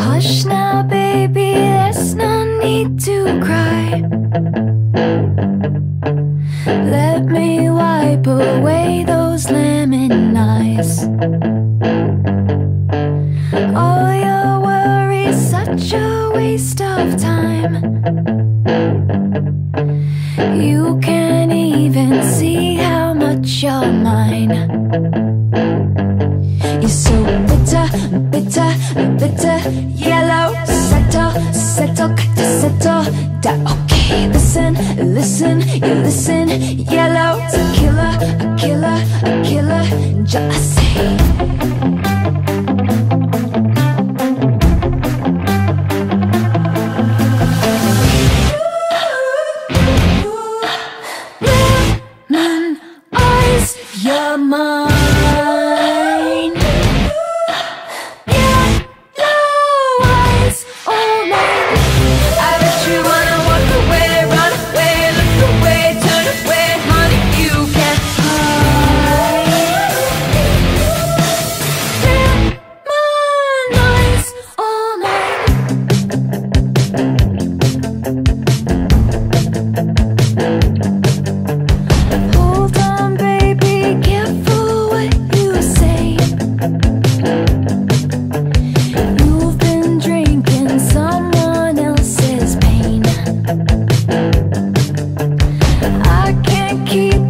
Hush now, baby, there's no need to cry. Let me wipe away those lemon eyes. All your worries, such a waste of time. You can't even see how much you're mine. You're so bitter, bitter, bitter, yellow. Settle, settle, got to settle down. Okay, listen, listen, you listen, yellow. A killer, a killer, a killer, just say. You're mine. Yellow eyes, all mine. I bet you wanna walk away, run away, look away, turn away, honey, you can't hide. Lemon eyes, all mine. Hold on, baby. Keep